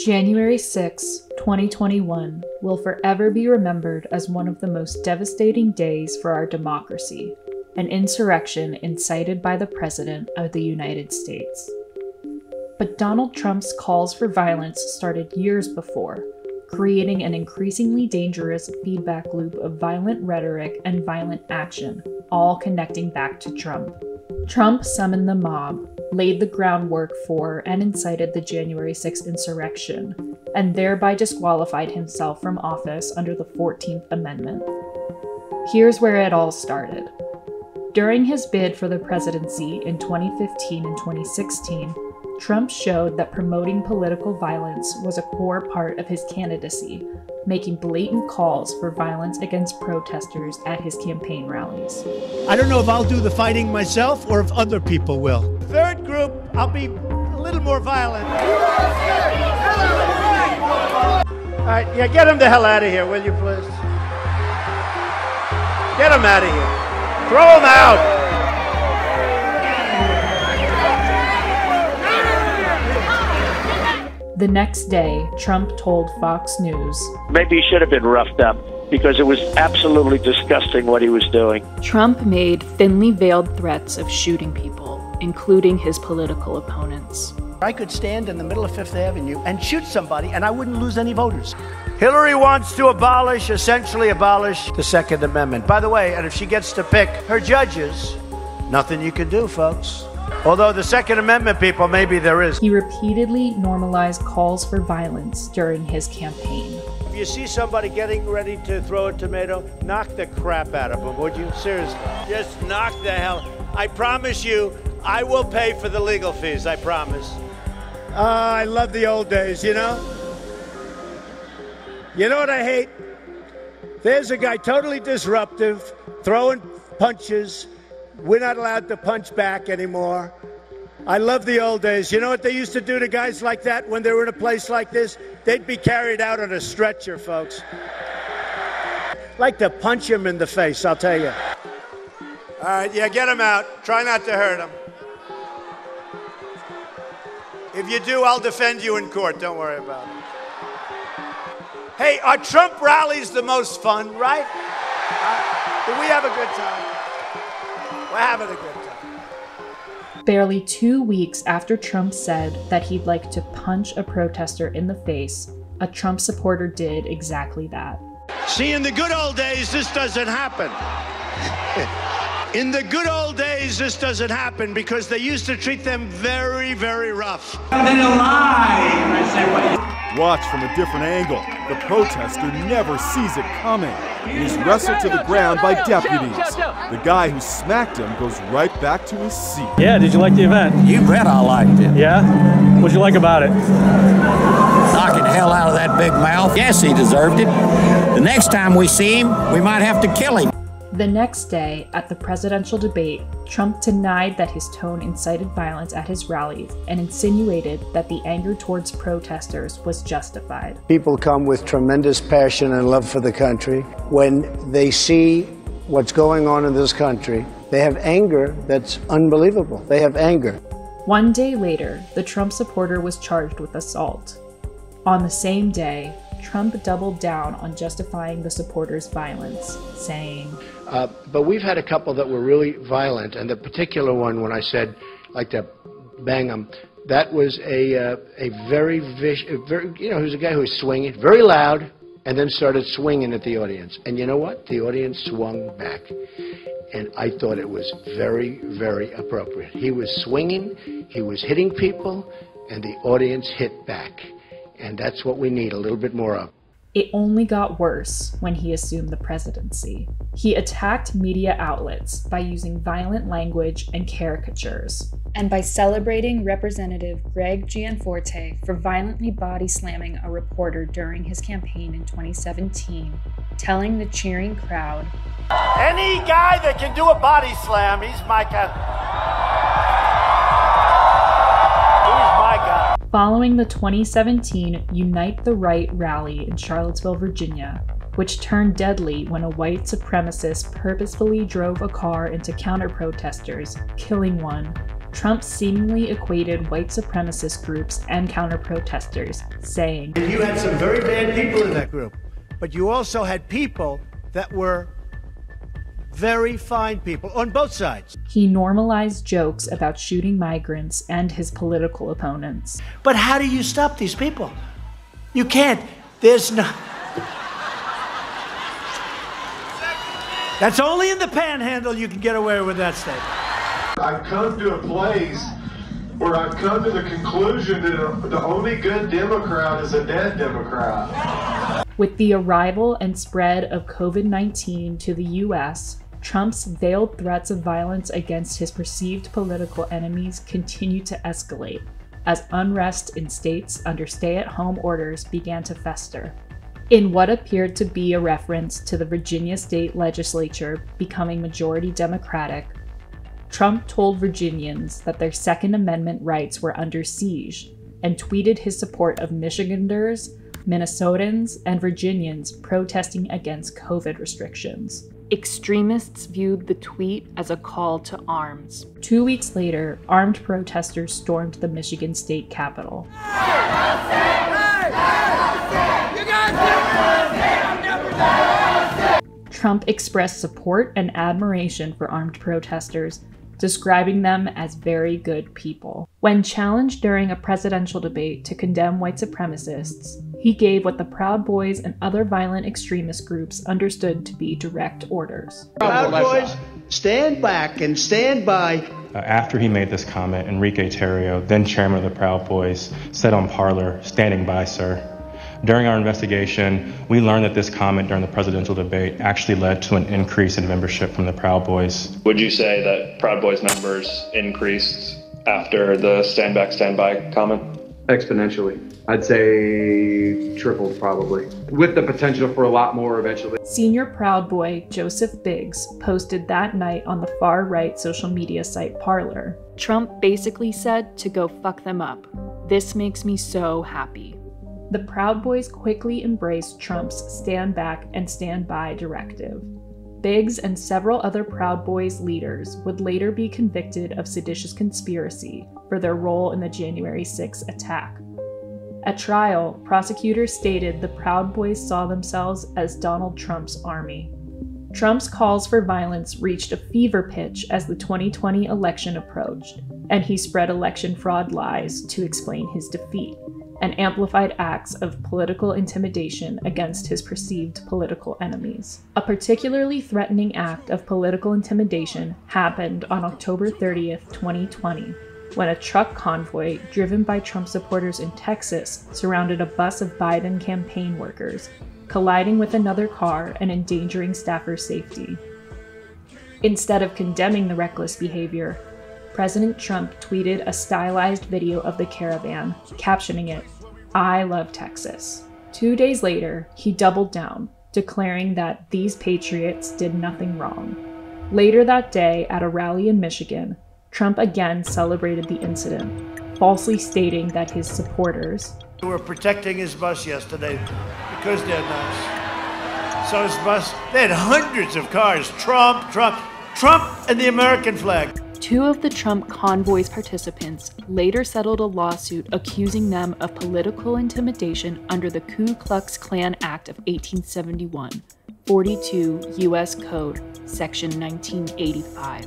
January 6, 2021 will forever be remembered as one of the most devastating days for our democracy, an insurrection incited by the President of the United States. But Donald Trump's calls for violence started years before, creating an increasingly dangerous feedback loop of violent rhetoric and violent action, all connecting back to Trump. Trump summoned the mob, laid the groundwork for and incited the January 6th insurrection, and thereby disqualified himself from office under the 14th Amendment. Here's where it all started. During his bid for the presidency in 2015 and 2016, Trump showed that promoting political violence was a core part of his candidacy, making blatant calls for violence against protesters at his campaign rallies. I don't know if I'll do the fighting myself or if other people will. Third group, I'll be a little more violent. All right, yeah, get him the hell out of here, will you, please? Get him out of here. Throw him out. The next day, Trump told Fox News, "Maybe he should have been roughed up because it was absolutely disgusting what he was doing." Trump made thinly veiled threats of shooting people, including his political opponents. I could stand in the middle of Fifth Avenue and shoot somebody and I wouldn't lose any voters. Hillary wants to essentially abolish the Second Amendment. By the way, and if she gets to pick her judges, nothing you can do, folks. Although the Second Amendment people, maybe there is. He repeatedly normalized calls for violence during his campaign. If you see somebody getting ready to throw a tomato, knock the crap out of them, would you? Seriously. Just knock the hell. I promise you, I will pay for the legal fees, I promise. I love the old days, you know? You know what I hate? There's a guy totally disruptive, throwing punches. We're not allowed to punch back anymore. I love the old days. You know what they used to do to guys like that when they were in a place like this? They'd be carried out on a stretcher, folks. Like to punch him in the face, I'll tell you. All right, yeah, get him out. Try not to hurt him. If you do, I'll defend you in court. Don't worry about it. Hey, are Trump rallies the most fun, right? Did we have a good time? We're having a good time. Barely 2 weeks after Trump said that he'd like to punch a protester in the face, a Trump supporter did exactly that. See, in the good old days, this doesn't happen. In the good old days, this doesn't happen because they used to treat them very, very rough. And then alive. Watch from a different angle. The protester never sees it coming. He is wrestled to the ground by deputies. The guy who smacked him goes right back to his seat. Yeah, did you like the event? You bet I liked it. Yeah? What'd you like about it? Knocking the hell out of that big mouth. Yes, he deserved it. The next time we see him, we might have to kill him. The next day, at the presidential debate, Trump denied that his tone incited violence at his rallies and insinuated that the anger towards protesters was justified. People come with tremendous passion and love for the country. When they see what's going on in this country, they have anger that's unbelievable. They have anger. 1 day later, the Trump supporter was charged with assault. On the same day, Trump doubled down on justifying the supporters' violence, saying, but we've had a couple that were really violent, and the particular one when I said, like to bang them, that was a very vicious, you know, he was a guy who was swinging, very loud, and then started swinging at the audience. And you know what? The audience swung back. And I thought it was very, very appropriate. He was swinging, he was hitting people, and the audience hit back. And that's what we need a little bit more of. It only got worse when he assumed the presidency. He attacked media outlets by using violent language and caricatures, and by celebrating Representative Greg Gianforte for violently body slamming a reporter during his campaign in 2017, telling the cheering crowd, "Any guy that can do a body slam, he's my guy." Following the 2017 Unite the Right rally in Charlottesville, Virginia, which turned deadly when a white supremacist purposefully drove a car into counter-protesters, killing one, Trump seemingly equated white supremacist groups and counter-protesters, saying, "And you had some very bad people in that group, but you also had people that were very fine people on both sides." He normalized jokes about shooting migrants and his political opponents. But how do you stop these people? You can't. There's no... That's only in the panhandle you can get away with that statement. I've come to a place where I've come to the conclusion that the only good Democrat is a dead Democrat. With the arrival and spread of COVID-19 to the U.S., Trump's veiled threats of violence against his perceived political enemies continued to escalate as unrest in states under stay-at-home orders began to fester. In what appeared to be a reference to the Virginia state legislature becoming majority Democratic, Trump told Virginians that their Second Amendment rights were under siege and tweeted his support of Michiganders, Minnesotans, and Virginians protesting against COVID restrictions. Extremists viewed the tweet as a call to arms. 2 weeks later, armed protesters stormed the Michigan State Capitol. Trump expressed support and admiration for armed protesters, describing them as very good people. When challenged during a presidential debate to condemn white supremacists, he gave what the Proud Boys and other violent extremist groups understood to be direct orders. Proud Boys, stand back and stand by. After he made this comment, Enrique Tarrio, then chairman of the Proud Boys, said on Parler, "Standing by, sir." During our investigation, we learned that this comment during the presidential debate actually led to an increase in membership from the Proud Boys. Would you say that Proud Boys members increased after the stand back, stand by comment? Exponentially. I'd say tripled, probably, with the potential for a lot more eventually. Senior Proud Boy Joseph Biggs posted that night on the far-right social media site Parler. Trump basically said to go fuck them up. This makes me so happy. The Proud Boys quickly embraced Trump's stand back and stand by directive. Biggs and several other Proud Boys leaders would later be convicted of seditious conspiracy for their role in the January 6 attack. At trial, prosecutors stated the Proud Boys saw themselves as Donald Trump's army. Trump's calls for violence reached a fever pitch as the 2020 election approached, and he spread election fraud lies to explain his defeat and amplified acts of political intimidation against his perceived political enemies. A particularly threatening act of political intimidation happened on October 30th, 2020, when a truck convoy driven by Trump supporters in Texas surrounded a bus of Biden campaign workers, colliding with another car and endangering staffers' safety. Instead of condemning the reckless behavior, President Trump tweeted a stylized video of the caravan, captioning it, "I love Texas." 2 days later, he doubled down, declaring that these patriots did nothing wrong. Later that day, at a rally in Michigan, Trump again celebrated the incident, falsely stating that his supporters were protecting his bus yesterday because they're nice. So his bus, they had hundreds of cars, Trump, and the American flag. Two of the Trump convoy's participants later settled a lawsuit accusing them of political intimidation under the Ku Klux Klan Act of 1871, 42 U.S. Code, Section 1985.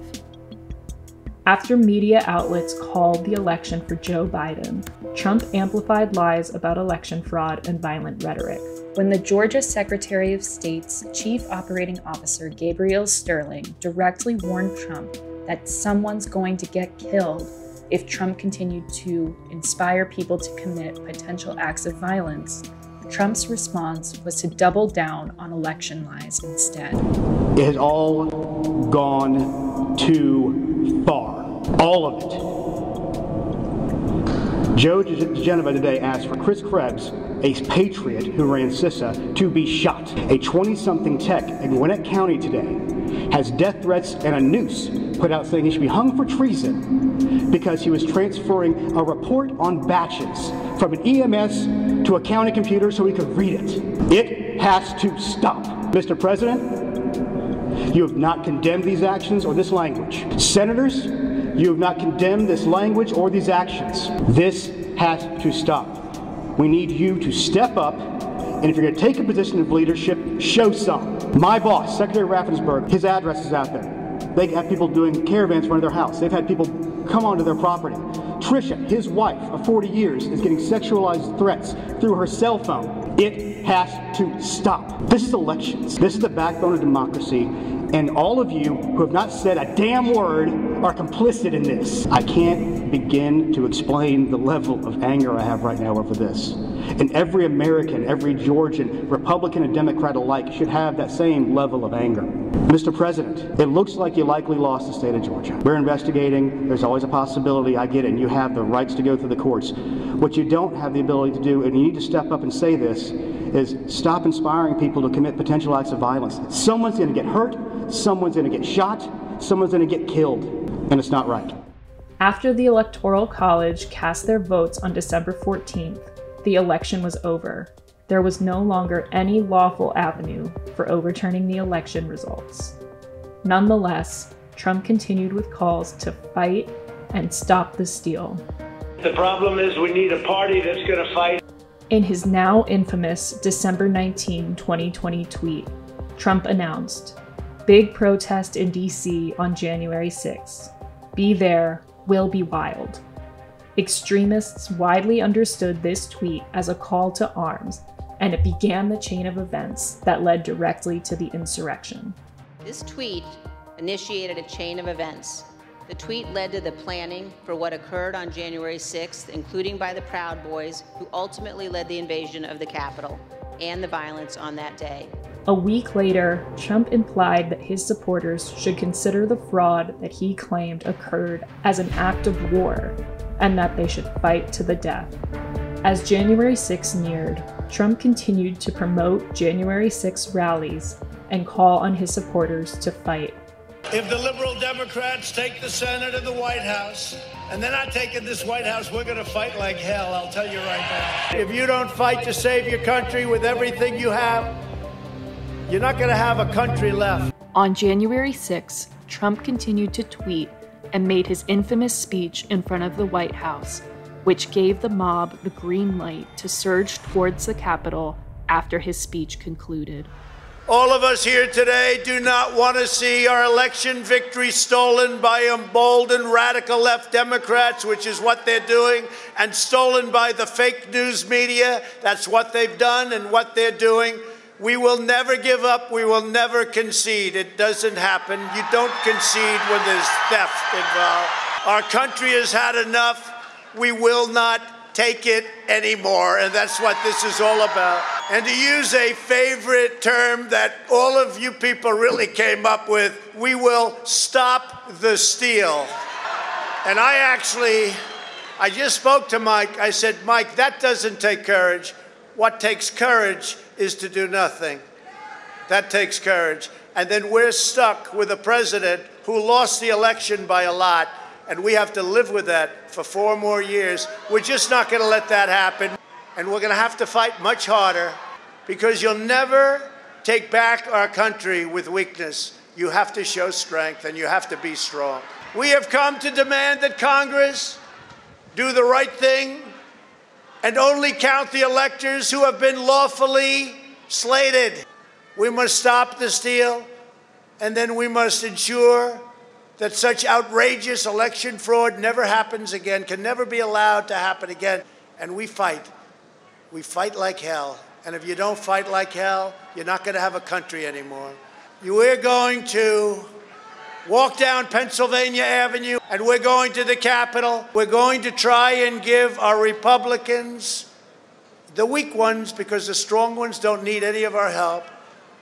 After media outlets called the election for Joe Biden, Trump amplified lies about election fraud and violent rhetoric. When the Georgia Secretary of State's Chief Operating Officer Gabriel Sterling directly warned Trump that someone's going to get killed if Trump continued to inspire people to commit potential acts of violence, Trump's response was to double down on election lies instead. It has all gone too far, all of it. Joe DiGenova today asked for Chris Krebs, a patriot who ran CISA, to be shot. A 20-something tech in Gwinnett County today has death threats and a noose put out saying he should be hung for treason because he was transferring a report on batches from an EMS to a county computer so he could read it. It has to stop. Mr. President, you have not condemned these actions or this language. Senators, You have not condemned this language or these actions. This has to stop. We need you to step up, and if you're going to take a position of leadership, show some. My boss, Secretary Raffensperger, his address is out there. They have people doing caravans in front of their house. They've had people come onto their property. Trisha, his wife of 40 years, is getting sexualized threats through her cell phone. It has to stop. This is elections. This is the backbone of democracy. And all of you who have not said a damn word are complicit in this. I can't begin to explain the level of anger I have right now over this. And every American, every Georgian, Republican and Democrat alike should have that same level of anger. Mr. President, it looks like you likely lost the state of Georgia. We're investigating. There's always a possibility. I get it. And you have the rights to go through the courts. What you don't have the ability to do, and you need to step up and say this, is stop inspiring people to commit potential acts of violence. Someone's going to get hurt. Someone's going to get shot, someone's going to get killed, and it's not right. After the Electoral College cast their votes on December 14th, the election was over. There was no longer any lawful avenue for overturning the election results. Nonetheless, Trump continued with calls to fight and stop the steal. The problem is we need a party that's going to fight. In his now infamous December 19, 2020 tweet, Trump announced, "Big protest in DC on January 6th. Be there, will be wild." Extremists widely understood this tweet as a call to arms, and it began the chain of events that led directly to the insurrection. This tweet initiated a chain of events. The tweet led to the planning for what occurred on January 6th, including by the Proud Boys, who ultimately led the invasion of the Capitol and the violence on that day. A week later, Trump implied that his supporters should consider the fraud that he claimed occurred as an act of war, and that they should fight to the death. As January 6 neared, Trump continued to promote January 6 rallies and call on his supporters to fight. If the liberal Democrats take the Senate and the White House, and they're not taking this White House, we're going to fight like hell, I'll tell you right now. If you don't fight to save your country with everything you have, you're not going to have a country left. On January 6, Trump continued to tweet and made his infamous speech in front of the White House, which gave the mob the green light to surge towards the Capitol after his speech concluded. All of us here today do not want to see our election victory stolen by emboldened radical left Democrats, which is what they're doing, and stolen by the fake news media. That's what they've done and what they're doing. We will never give up. We will never concede. It doesn't happen. You don't concede when there's theft involved. Our country has had enough. We will not take it anymore. And that's what this is all about. And to use a favorite term that all of you people really came up with, we will stop the steal. And I just spoke to Mike. I said, Mike, that doesn't take courage. What takes courage is to do nothing. That takes courage. And then we're stuck with a president who lost the election by a lot, and we have to live with that for 4 more years. We're just not going to let that happen. And we're going to have to fight much harder, because you'll never take back our country with weakness. You have to show strength, and you have to be strong. We have come to demand that Congress do the right thing and only count the electors who have been lawfully slated. We must stop the steal, and then we must ensure that such outrageous election fraud never happens again, can never be allowed to happen again. And we fight. We fight like hell. And if you don't fight like hell, you're not going to have a country anymore. We're going to walk down Pennsylvania Avenue, and we're going to the Capitol. We're going to try and give our Republicans, the weak ones, because the strong ones don't need any of our help.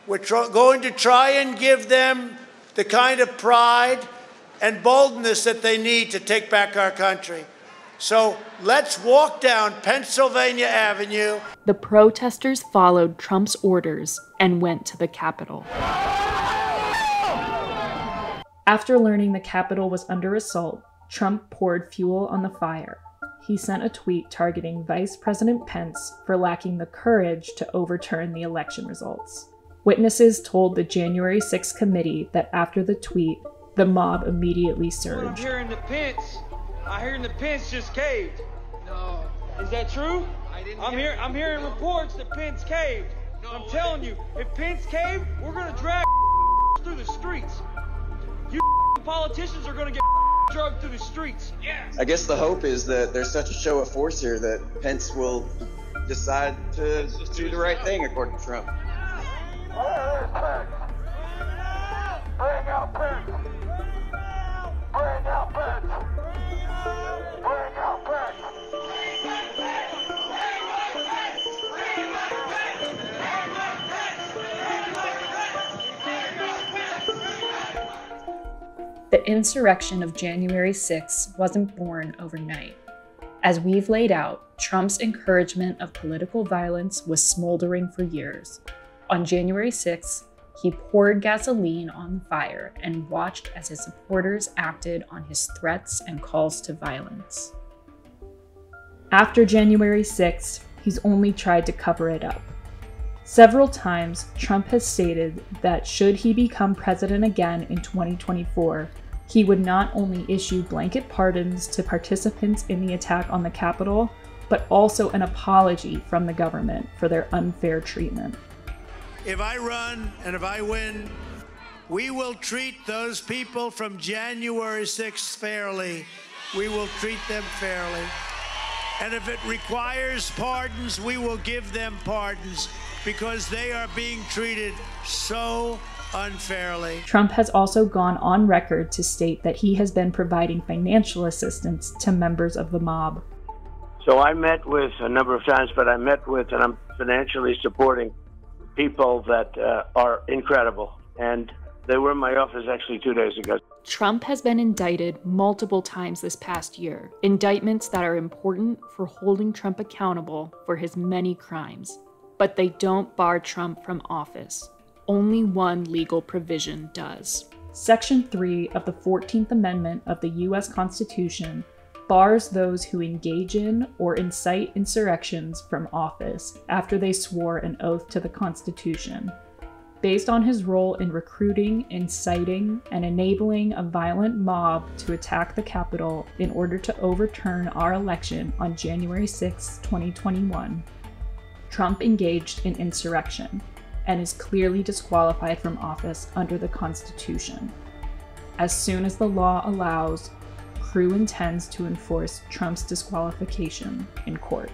We're going to try and give them the kind of pride and boldness that they need to take back our country. So let's walk down Pennsylvania Avenue. The protesters followed Trump's orders and went to the Capitol. After learning the Capitol was under assault, Trump poured fuel on the fire. He sent a tweet targeting Vice President Pence for lacking the courage to overturn the election results. Witnesses told the January 6 committee that after the tweet, The mob immediately surged. I'm hearing the Pence. I heard the Pence just caved. No. Is that true? I'm hearing reports that Pence caved. No, I'm telling you, if Pence caved, we're gonna drag through the streets. You politicians are gonna get drugged through the streets. Yes. I guess the hope is that there's such a show of force here that Pence will decide to do the right thing, according to Trump. Bring out Pence! Bring out Pence! Bring out Pence! The insurrection of January 6th wasn't born overnight. As we've laid out, Trump's encouragement of political violence was smoldering for years. On January 6th, he poured gasoline on the fire and watched as his supporters acted on his threats and calls to violence. After January 6th, he's only tried to cover it up. Several times, Trump has stated that should he become president again in 2024, he would not only issue blanket pardons to participants in the attack on the Capitol, but also an apology from the government for their unfair treatment. If I run and if I win, we will treat those people from January 6th fairly. We will treat them fairly. And if it requires pardons, we will give them pardons because they are being treated so unfairly. Trump has also gone on record to state that he has been providing financial assistance to members of the mob. So I met with a number of times, but I met with and I'm financially supporting people that are incredible, and they were in my office actually 2 days ago. Trump has been indicted multiple times this past year, indictments that are important for holding Trump accountable for his many crimes, but they don't bar Trump from office. Only one legal provision does. Section 3 of the 14th Amendment of the U.S. Constitution bars those who engage in or incite insurrections from office after they swore an oath to the Constitution. Based on his role in recruiting, inciting, and enabling a violent mob to attack the Capitol in order to overturn our election on January 6, 2021, Trump engaged in insurrection and is clearly disqualified from office under the Constitution. As soon as the law allows, Crew intends to enforce Trump's disqualification in court.